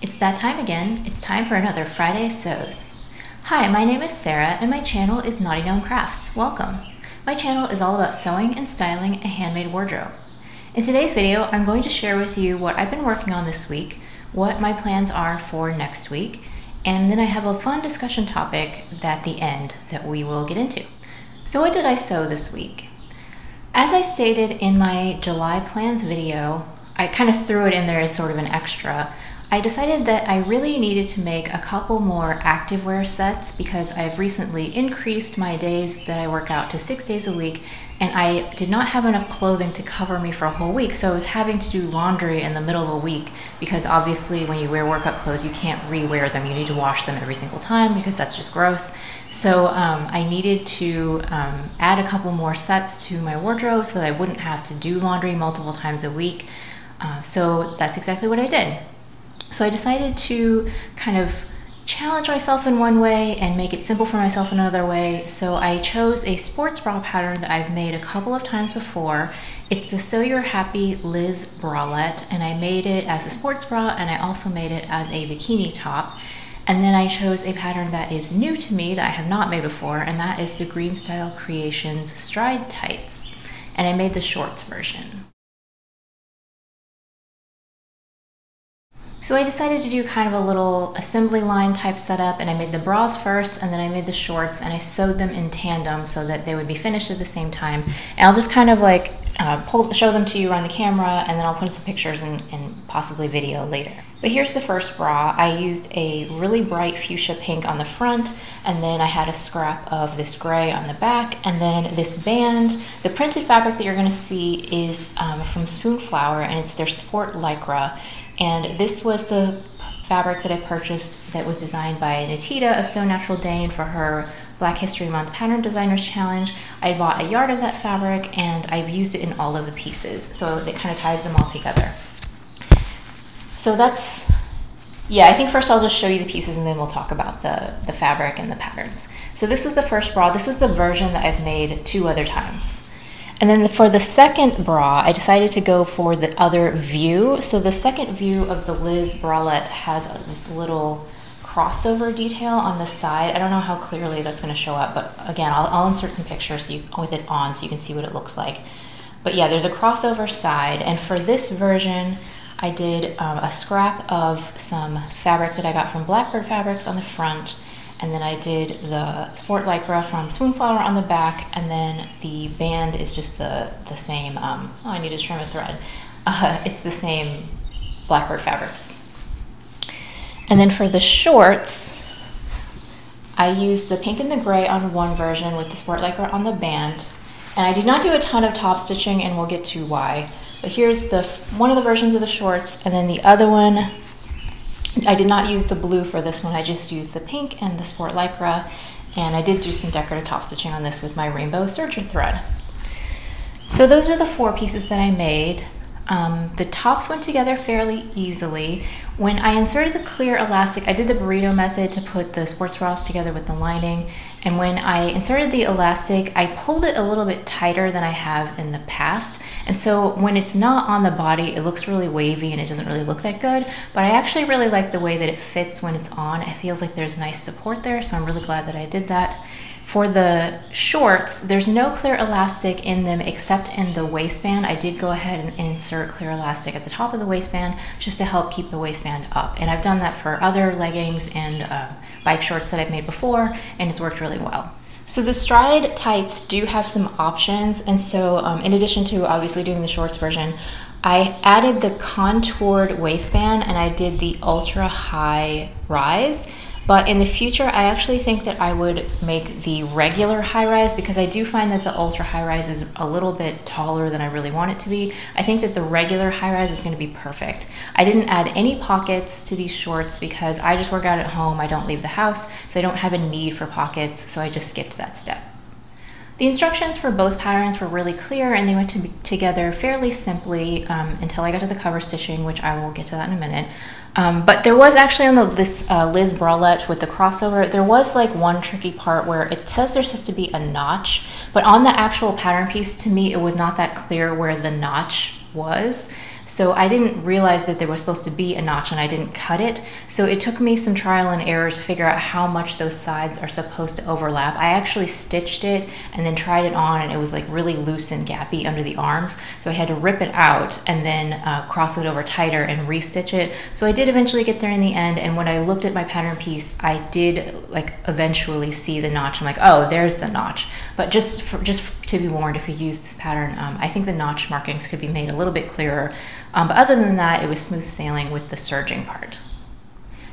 It's that time again. It's time for another Friday Sews. Hi, my name is Sarah and my channel is Knotty Gnome Crafts. Welcome. My channel is all about sewing and styling a handmade wardrobe. In today's video, I'm going to share with you what I've been working on this week, what my plans are for next week, and then I have a fun discussion topic at the end that we will get into. So what did I sew this week? As I stated in my July plans video, I kind of threw it in there as sort of an extra. I decided that I really needed to make a couple more activewear sets because I've recently increased my days that I work out to 6 days a week, and I did not have enough clothing to cover me for a whole week, so I was having to do laundry in the middle of a week because obviously when you wear workout clothes you can't re-wear them. You need to wash them every single time because that's just gross. So I needed to add a couple more sets to my wardrobe so that I wouldn't have to do laundry multiple times a week. So that's exactly what I did. So I decided to kind of challenge myself in one way and make it simple for myself in another way. So I chose a sports bra pattern that I've made a couple of times before. It's the Sew Your Happy Liz Bralette, and I made it as a sports bra and I also made it as a bikini top. And then I chose a pattern that is new to me that I have not made before, and that is the Green Style Creations Stride Tights. And I made the shorts version. So I decided to do kind of a little assembly line type setup, and I made the bras first and then I made the shorts and I sewed them in tandem so that they would be finished at the same time. And I'll just kind of like show them to you on the camera, and then I'll put in some pictures and possibly video later. But here's the first bra. I used a really bright fuchsia pink on the front, and then I had a scrap of this gray on the back, and then this band. The printed fabric that you're gonna see is from Spoonflower, and it's their Sport Lycra. And this was the fabric that I purchased that was designed by Natita of Sew Natural Dane for her Black History Month Pattern Designers Challenge. I bought a yard of that fabric and I've used it in all of the pieces, so it kind of ties them all together. So that's, yeah, I think first I'll just show you the pieces and then we'll talk about the fabric and the patterns. So this was the first bra. This was the version that I've made two other times. And then for the second bra, I decided to go for the other view. So the second view of the Liz Bralette has this little crossover detail on the side. I don't know how clearly that's going to show up, but again, I'll insert some pictures with it on so you can see what it looks like. But yeah, there's a crossover side. And for this version, I did a scrap of some fabric that I got from Blackbird Fabrics on the front. And then I did the Sport Lycra from Spoonflower on the back, and then the band is just the same, oh, I need to trim a thread. It's the same Blackbird Fabrics. And then for the shorts, I used the pink and the gray on one version with the Sport Lycra on the band, and I did not do a ton of top stitching, and we'll get to why. But here's the one of the versions of the shorts, and then the other one, I did not use the blue for this one, I just used the pink and the Sport Lycra, and I did do some decorative top stitching on this with my rainbow serger thread. So those are the four pieces that I made. The tops went together fairly easily. When I inserted the clear elastic, I did the burrito method to put the sports bras together with the lining, and when I inserted the elastic, I pulled it a little bit tighter than I have in the past, and so when it's not on the body, it looks really wavy and it doesn't really look that good, but I actually really like the way that it fits when it's on. It feels like there's nice support there, so I'm really glad that I did that. For the shorts, there's no clear elastic in them except in the waistband. I did go ahead and insert clear elastic at the top of the waistband just to help keep the waistband up. And I've done that for other leggings and bike shorts that I've made before, and it's worked really well. So the stride tights do have some options, and so in addition to obviously doing the shorts version, I added the contoured waistband and I did the ultra high rise. But in the future, I actually think that I would make the regular high-rise because I do find that the ultra high-rise is a little bit taller than I really want it to be. I think that the regular high-rise is gonna be perfect. I didn't add any pockets to these shorts because I just work out at home, I don't leave the house, so I don't have a need for pockets, so I just skipped that step. The instructions for both patterns were really clear and they went together fairly simply until I got to the cover stitching, which I will get to that in a minute. But there was actually on this Liz Bralette with the crossover, there was like one tricky part where it says there's supposed to be a notch, but on the actual pattern piece, to me, it was not that clear where the notch was. So I didn't realize that there was supposed to be a notch and I didn't cut it. So it took me some trial and error to figure out how much those sides are supposed to overlap. I actually stitched it and then tried it on and it was like really loose and gappy under the arms. So I had to rip it out and then cross it over tighter and restitch it. So I did eventually get there in the end. And when I looked at my pattern piece, I did like eventually see the notch. I'm like, oh, there's the notch. But just to be warned, if you use this pattern, I think the notch markings could be made a little bit clearer. But other than that, it was smooth sailing with the serging part.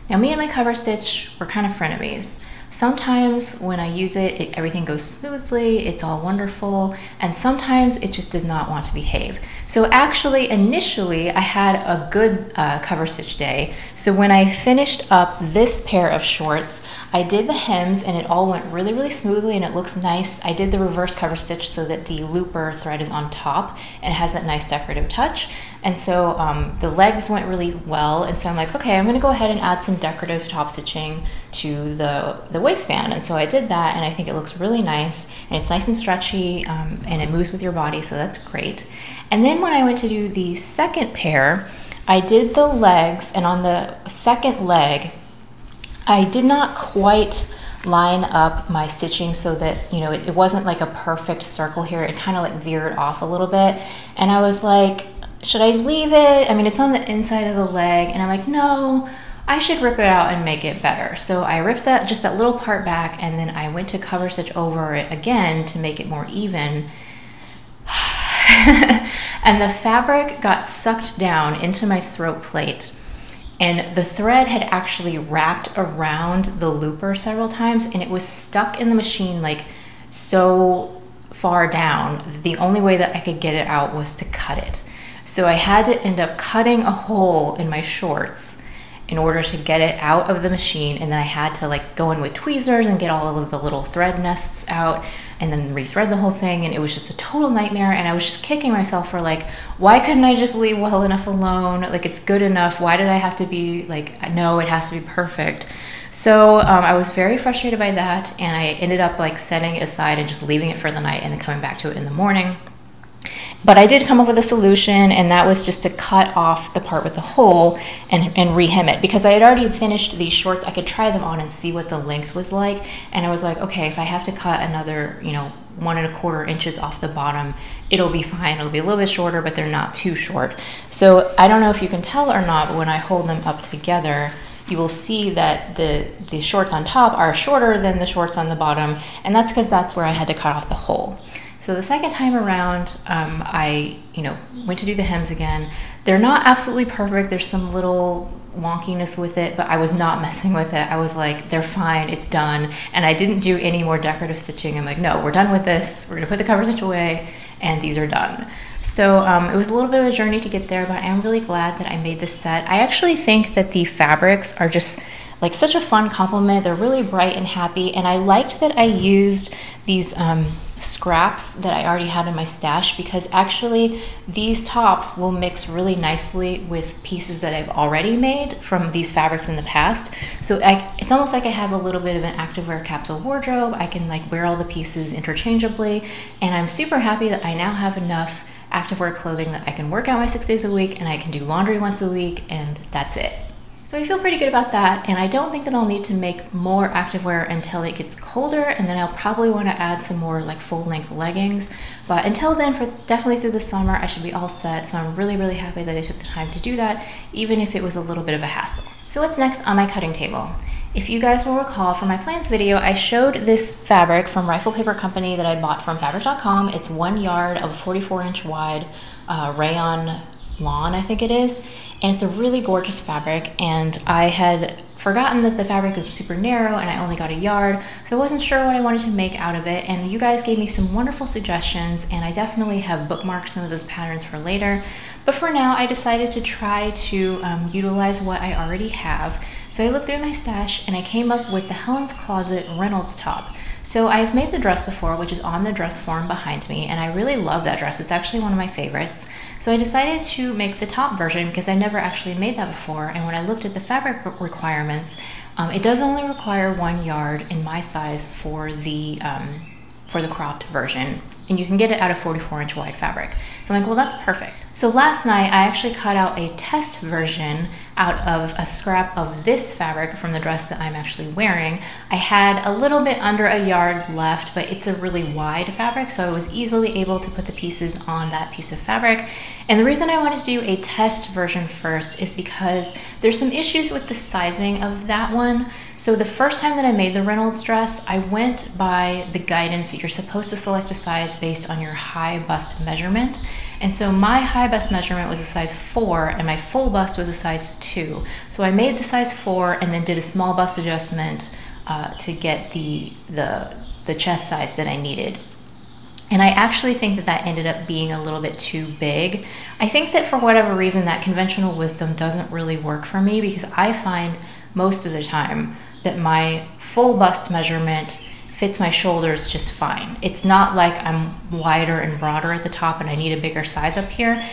Now me and my cover stitch were kind of frenemies. Sometimes when I use it, everything goes smoothly, it's all wonderful, and sometimes it just does not want to behave. So actually, initially, I had a good cover stitch day. So when I finished up this pair of shorts, I did the hems and it all went really, really smoothly and it looks nice. I did the reverse cover stitch so that the looper thread is on top and has that nice decorative touch. And so the legs went really well. And so I'm like, okay, I'm gonna go ahead and add some decorative top stitching to the waistband. And so I did that and I think it looks really nice and it's nice and stretchy and it moves with your body, so that's great. And then when I went to do the second pair, I did the legs, and on the second leg, I did not quite line up my stitching so that, you know, it wasn't like a perfect circle here. It kind of like veered off a little bit. And I was like, should I leave it? I mean, it's on the inside of the leg. And I'm like, no, I should rip it out and make it better. So I ripped that, just that little part back, and then I went to cover stitch over it again to make it more even. And the fabric got sucked down into my throat plate. And the thread had actually wrapped around the looper several times and it was stuck in the machine like so far down. The only way that I could get it out was to cut it. So I had to end up cutting a hole in my shorts in order to get it out of the machine, and then I had to like go in with tweezers and get all of the little thread nests out and then rethread the whole thing, and it was just a total nightmare. And I was just kicking myself for like, why couldn't I just leave well enough alone? Like, it's good enough. Why did I have to be like, no, it has to be perfect? So I was very frustrated by that, and I ended up like setting it aside and just leaving it for the night and then coming back to it in the morning. But I did come up with a solution, and that was just to cut off the part with the hole and re-hem it, because I had already finished these shorts. I could try them on and see what the length was like, and I was like, okay, if I have to cut another, you know, 1.25 inches off the bottom, it'll be fine. It'll be a little bit shorter, but they're not too short. So I don't know if you can tell or not, but when I hold them up together, you will see that the shorts on top are shorter than the shorts on the bottom, and that's because that's where I had to cut off the hole. So the second time around, I, you know, went to do the hems again. They're not absolutely perfect. There's some little wonkiness with it, but I was not messing with it. I was like, they're fine, it's done. And I didn't do any more decorative stitching. I'm like, no, we're done with this. We're gonna put the cover stitch away, and these are done. So it was a little bit of a journey to get there, but I am really glad that I made this set. I actually think that the fabrics are just like such a fun compliment. They're really bright and happy, and I liked that I used these scraps that I already had in my stash, because actually these tops will mix really nicely with pieces that I've already made from these fabrics in the past. So it's almost like I have a little bit of an activewear capsule wardrobe. I can like wear all the pieces interchangeably, and I'm super happy that I now have enough activewear clothing that I can work out my 6 days a week, and I can do laundry once a week, and that's it. So I feel pretty good about that, and I don't think that I'll need to make more activewear until it gets colder, and then I'll probably want to add some more like full-length leggings. But until then, for definitely through the summer, I should be all set. So I'm really, really happy that I took the time to do that, even if it was a little bit of a hassle. So what's next on my cutting table? If you guys will recall from my plans video, I showed this fabric from Rifle Paper Company that I bought from fabric.com. It's 1 yard of 44-inch wide rayon lawn, I think it is. And it's a really gorgeous fabric, and I had forgotten that the fabric was super narrow and I only got a yard, so I wasn't sure what I wanted to make out of it, and you guys gave me some wonderful suggestions, and I definitely have bookmarked some of those patterns for later. But for now, I decided to try to utilize what I already have. So I looked through my stash and I came up with the Helen's Closet Reynolds top. So I've made the dress before, which is on the dress form behind me, and I really love that dress. It's actually one of my favorites. So I decided to make the top version because I never actually made that before, and when I looked at the fabric requirements, it does only require 1 yard in my size for the cropped version. and you can get it out of 44-inch wide fabric. So I'm like, well, that's perfect. So last night I actually cut out a test version out of a scrap of this fabric from the dress that I'm actually wearing. I had a little bit under a yard left, but it's a really wide fabric, so I was easily able to put the pieces on that piece of fabric. And the reason I wanted to do a test version first is because there's some issues with the sizing of that one. So the first time that I made the Reynolds dress, I went by the guidance that you're supposed to select a size based on your high bust measurement. And so my high bust measurement was a size 4 and my full bust was a size 2. So I made the size 4 and then did a small bust adjustment to get the chest size that I needed. And I actually think that that ended up being a little bit too big. I think that for whatever reason that conventional wisdom doesn't really work for me, because I find most of the time that my full bust measurement fits my shoulders just fine. It's not like I'm wider and broader at the top and I need a bigger size up here.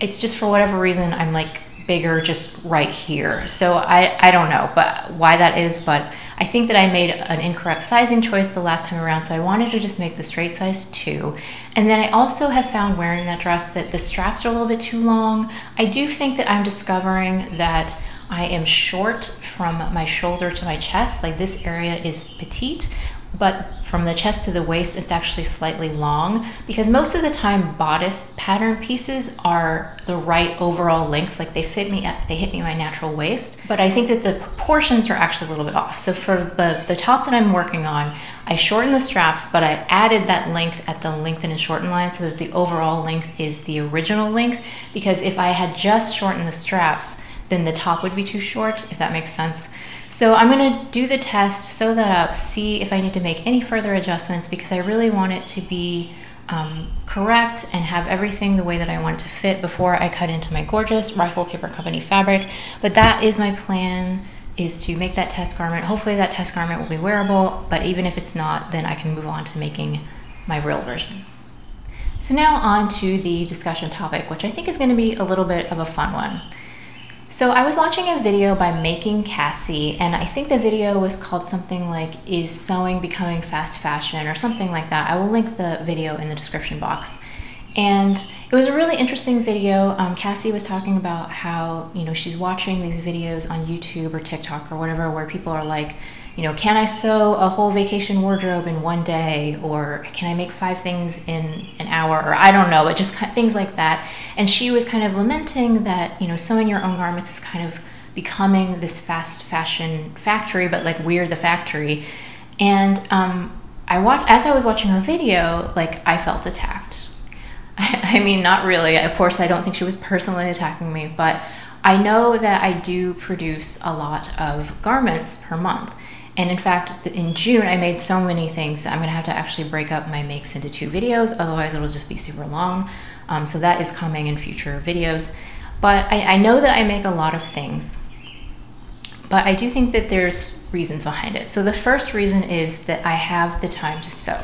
It's just for whatever reason I'm like bigger just right here. So I don't know but why that is, but I think that I made an incorrect sizing choice the last time around, so I wanted to just make the straight size 2. And then I also have found wearing that dress that the straps are a little bit too long. I do think that I'm discovering that I am short from my shoulder to my chest, like this area is petite, but from the chest to the waist, it's actually slightly long, because most of the time bodice pattern pieces are the right overall length. Like they hit me my natural waist, but I think that the proportions are actually a little bit off. So for the top that I'm working on, I shortened the straps, but I added that length at the lengthen and shorten line so that the overall length is the original length, because if I had just shortened the straps, then the top would be too short, if that makes sense. So I'm gonna do the test, sew that up, see if I need to make any further adjustments, because I really want it to be correct and have everything the way that I want it to fit before I cut into my gorgeous Rifle Paper Company fabric. But that is my plan, is to make that test garment. Hopefully that test garment will be wearable, but even if it's not, then I can move on to making my real version. So now on to the discussion topic, which I think is gonna be a little bit of a fun one. So I was watching a video by Making Cassie, and I think the video was called something like, "Is Sewing Becoming Fast Fashion?" or something like that. I will link the video in the description box. And it was a really interesting video. Cassie was talking about how, you know, she's watching these videos on YouTube or TikTok or whatever, where people are like, you know, can I sew a whole vacation wardrobe in one day? Or can I make 5 things in an hour? Or I don't know, but just things like that. And she was kind of lamenting that, you know, sewing your own garments is kind of becoming this fast fashion factory, but like we're the factory. And as I was watching her video, like I felt attacked. I mean, not really. Of course, I don't think she was personally attacking me, but I know that I do produce a lot of garments per month. And in fact, in June, I made so many things that I'm gonna have to actually break up my makes into 2 videos, otherwise it'll just be super long. So that is coming in future videos. But I know that I make a lot of things, but I do think that there's reasons behind it. So the first reason is that I have the time to sew.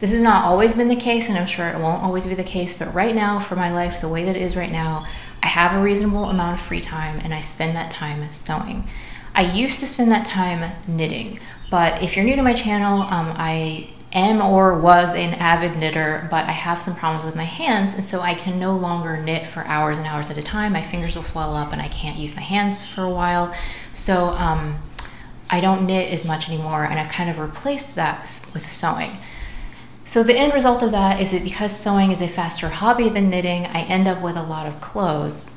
This has not always been the case, and I'm sure it won't always be the case, but right now, for my life, the way that it is right now, I have a reasonable amount of free time, and I spend that time sewing. I used to spend that time knitting, but if you're new to my channel, I am or was an avid knitter, but I have some problems with my hands, and so I can no longer knit for hours and hours at a time. My fingers will swell up and I can't use my hands for a while. So I don't knit as much anymore, and I've kind of replaced that with sewing. So the end result of that is that because sewing is a faster hobby than knitting, I end up with a lot of clothes.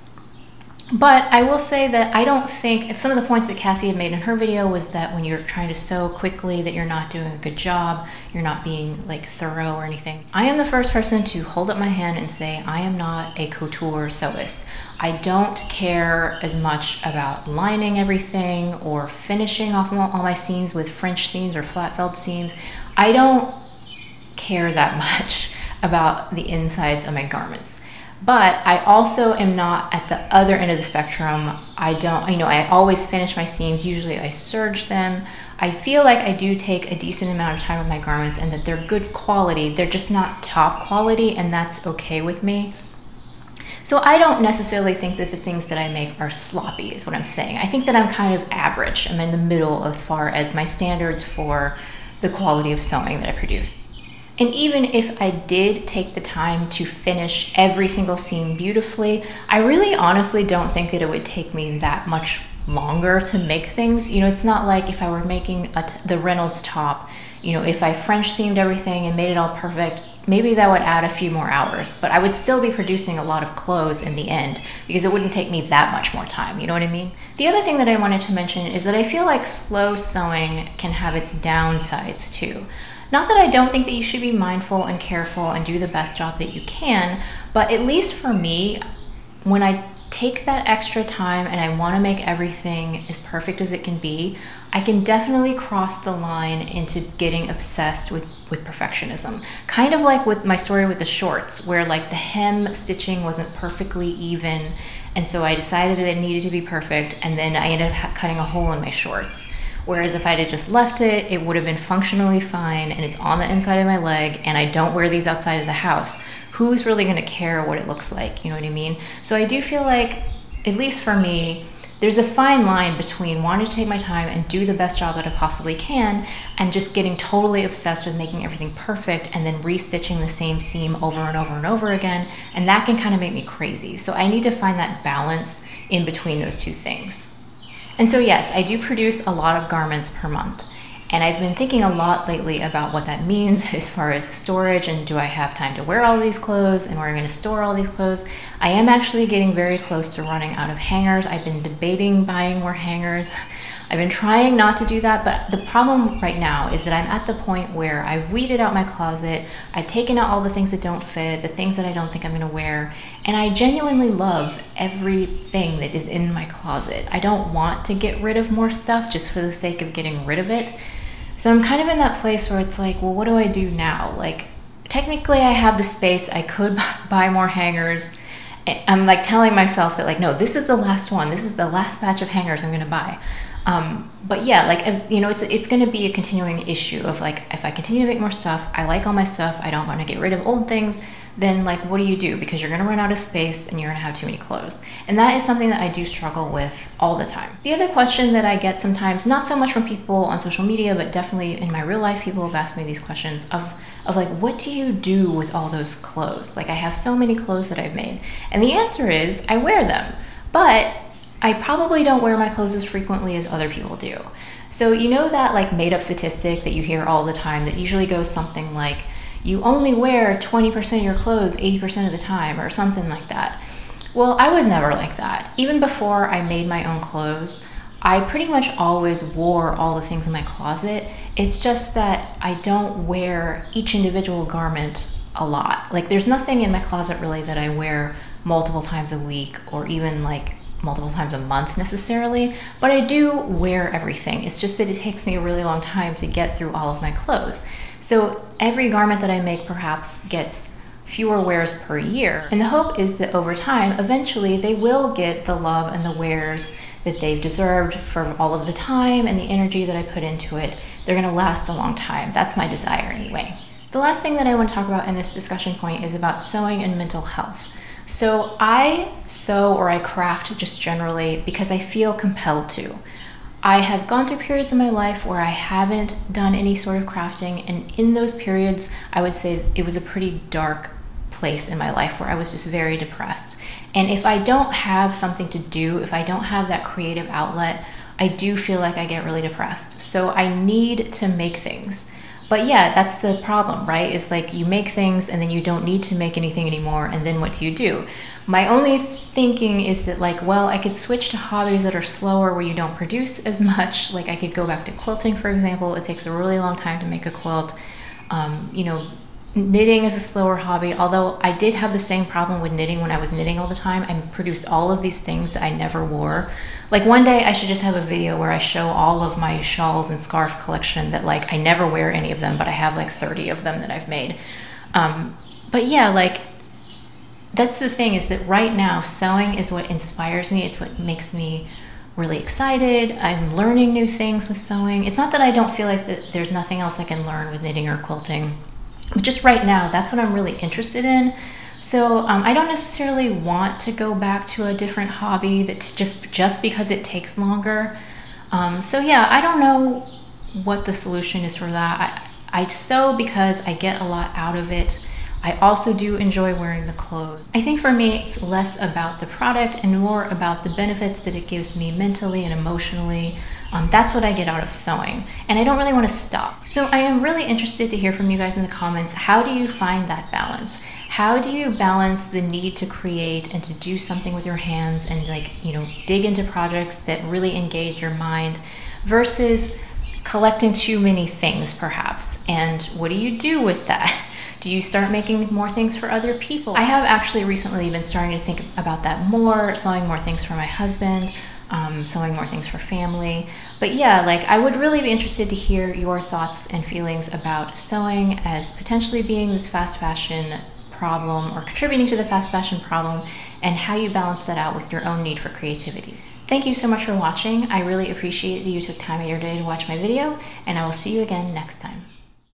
But I will say that I don't think, some of the points that Cassie had made in her video was that when you're trying to sew quickly, that you're not doing a good job, you're not being like thorough or anything. I am the first person to hold up my hand and say, I am not a couture sewist. I don't care as much about lining everything or finishing off all my seams with French seams or flat felt seams. I don't care that much about the insides of my garments. But I also am not at the other end of the spectrum. I don't, you know, I always finish my seams. Usually I serge them. I feel like I do take a decent amount of time with my garments and that they're good quality. They're just not top quality, and that's okay with me. So I don't necessarily think that the things that I make are sloppy, is what I'm saying. I think that I'm kind of average. I'm in the middle as far as my standards for the quality of sewing that I produce. And even if I did take the time to finish every single seam beautifully, I really honestly don't think that it would take me that much longer to make things. You know, it's not like if I were making the Reynolds top, you know, if I French seamed everything and made it all perfect, maybe that would add a few more hours, but I would still be producing a lot of clothes in the end because it wouldn't take me that much more time, you know what I mean? The other thing that I wanted to mention is that I feel like slow sewing can have its downsides too. Not that I don't think that you should be mindful and careful and do the best job that you can, but at least for me, when I take that extra time and I want to make everything as perfect as it can be, I can definitely cross the line into getting obsessed with perfectionism. Kind of like with my story with the shorts, where like the hem stitching wasn't perfectly even, and so I decided that it needed to be perfect, and then I ended up cutting a hole in my shorts. Whereas if I had just left it, it would have been functionally fine, and it's on the inside of my leg, and I don't wear these outside of the house. Who's really gonna care what it looks like, you know what I mean? So I do feel like, at least for me, there's a fine line between wanting to take my time and do the best job that I possibly can and just getting totally obsessed with making everything perfect and then restitching the same seam over and over and over again, and that can kind of make me crazy. So I need to find that balance in between those two things. And so yes, I do produce a lot of garments per month, and I've been thinking a lot lately about what that means as far as storage and do I have time to wear all these clothes and where I'm going to store all these clothes. I am actually getting very close to running out of hangers. I've been debating buying more hangers. I've been trying not to do that, but the problem right now is that I'm at the point where I've weeded out my closet, I've taken out all the things that don't fit, the things that I don't think I'm gonna wear, and I genuinely love everything that is in my closet. I don't want to get rid of more stuff just for the sake of getting rid of it. So I'm kind of in that place where it's like, well, what do I do now? Like, technically I have the space, I could buy more hangers. I'm like telling myself that like, no, this is the last one, this is the last batch of hangers I'm gonna buy. But yeah, like, you know, it's going to be a continuing issue of like, if I continue to make more stuff, I like all my stuff, I don't want to get rid of old things, then like, what do you do? Because you're going to run out of space and you're going to have too many clothes. And that is something that I do struggle with all the time. The other question that I get sometimes, not so much from people on social media, but definitely in my real life, people have asked me these questions of like, what do you do with all those clothes? Like, I have so many clothes that I've made. And the answer is I wear them, but I probably don't wear my clothes as frequently as other people do. So you know that like made up statistic that you hear all the time that usually goes something like, you only wear 20% of your clothes 80% of the time or something like that. Well, I was never like that. Even before I made my own clothes, I pretty much always wore all the things in my closet. It's just that I don't wear each individual garment a lot. Like, there's nothing in my closet really that I wear multiple times a week or even like multiple times a month necessarily, but I do wear everything. It's just that it takes me a really long time to get through all of my clothes. So every garment that I make perhaps gets fewer wears per year. And the hope is that over time, eventually they will get the love and the wears that they've deserved for all of the time and the energy that I put into it. They're gonna last a long time. That's my desire anyway. The last thing that I want to talk about in this discussion point is about sewing and mental health. So I sew or I craft just generally because I feel compelled to. I have gone through periods in my life where I haven't done any sort of crafting, and in those periods, I would say it was a pretty dark place in my life where I was just very depressed. And if I don't have something to do, if I don't have that creative outlet, I do feel like I get really depressed. So I need to make things. But yeah, that's the problem, right? It's like you make things and then you don't need to make anything anymore, and then what do you do? My only thinking is that like, well, I could switch to hobbies that are slower where you don't produce as much. Like, I could go back to quilting, for example. It takes a really long time to make a quilt. You know, knitting is a slower hobby, although I did have the same problem with knitting when I was knitting all the time. I produced all of these things that I never wore. Like, one day I should just have a video where I show all of my shawls and scarf collection that like I never wear any of them, but I have like 30 of them that I've made. But yeah, like, that's the thing, is that right now sewing is what inspires me. It's what makes me really excited. I'm learning new things with sewing. It's not that I don't feel like that there's nothing else I can learn with knitting or quilting, but just right now, that's what I'm really interested in. So I don't necessarily want to go back to a different hobby that just because it takes longer. So yeah, I don't know what the solution is for that. I sew because I get a lot out of it. I also do enjoy wearing the clothes. I think for me, it's less about the product and more about the benefits that it gives me mentally and emotionally. That's what I get out of sewing, and I don't really want to stop. So I am really interested to hear from you guys in the comments. How do you find that balance? How do you balance the need to create and to do something with your hands and, like, you know, dig into projects that really engage your mind versus collecting too many things perhaps? And what do you do with that? Do you start making more things for other people? I have actually recently been starting to think about that more, sewing more things for my husband, sewing more things for family. But yeah, like, I would really be interested to hear your thoughts and feelings about sewing as potentially being this fast fashion problem or contributing to the fast fashion problem, and how you balance that out with your own need for creativity. Thank you so much for watching. I really appreciate that you took time out of your day to watch my video, and I will see you again next time.